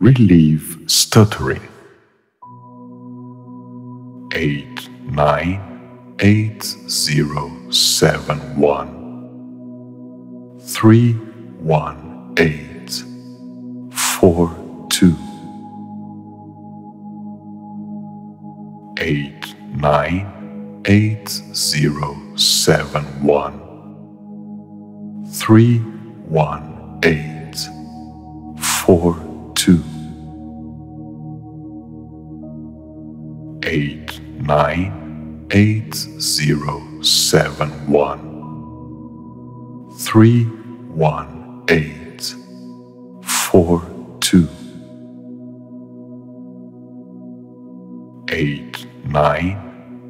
relieve stuttering. 898071 31842 898071 31842 898071 31842 898071 31842 898071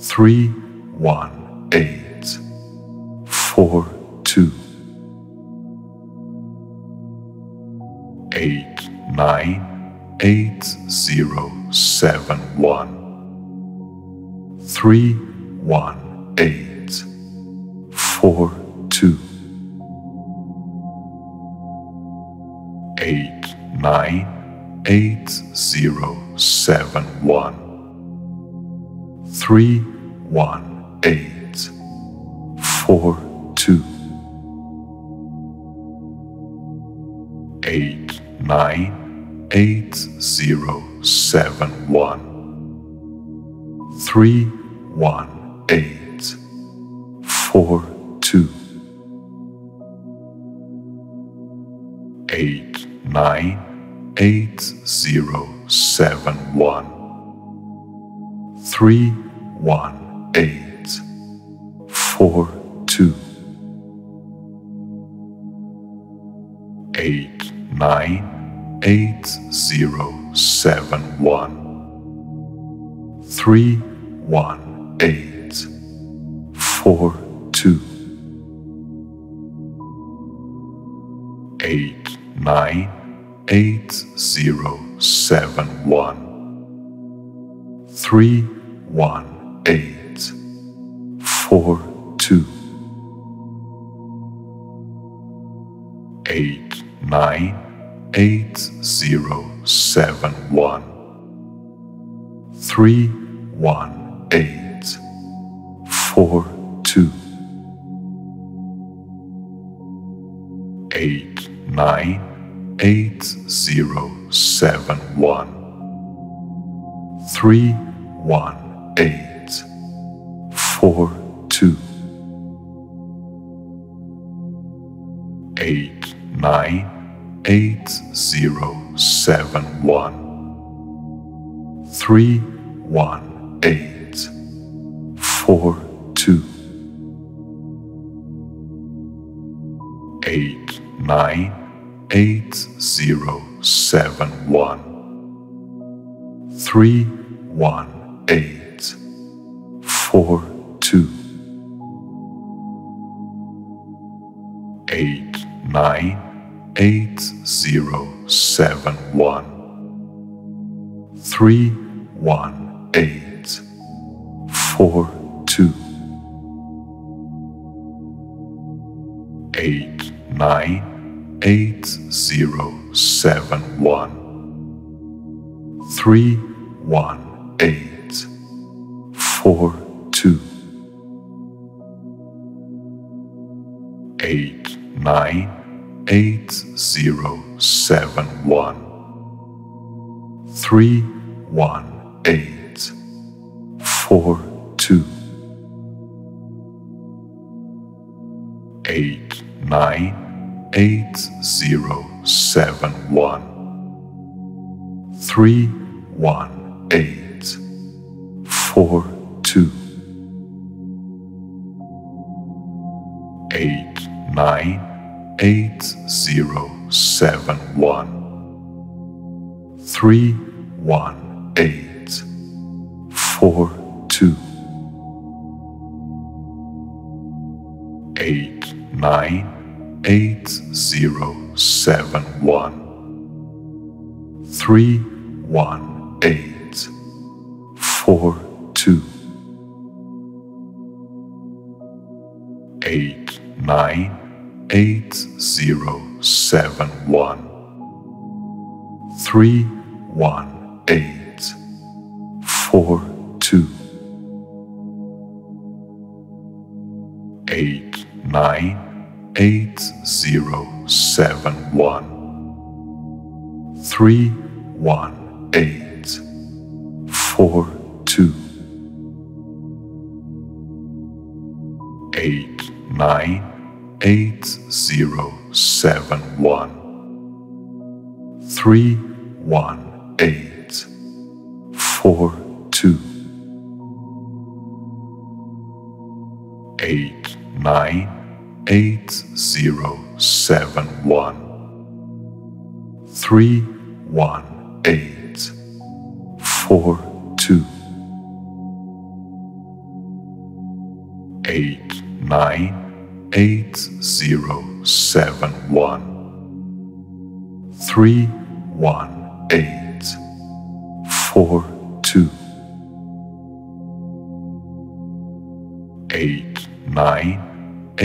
31842 898071 31842 898071 31842 898071 31842 898071 31842 898071 31842 898071 31842 898071 31842 898071 31842 898071 31842 898071 31842 898071 31842 898071 31842 898071 31842 898071 31842 898071 31842 89 318 7 1 3 1 8 4 2 8 9 8 0 7 1 3 1 8 4 2 8 9 8 0 7 1 3 1 8 4 2 8 9 8 0 7 1 3 1 8 4 2 8 9 8 0 7 1 3 1 8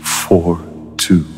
4 2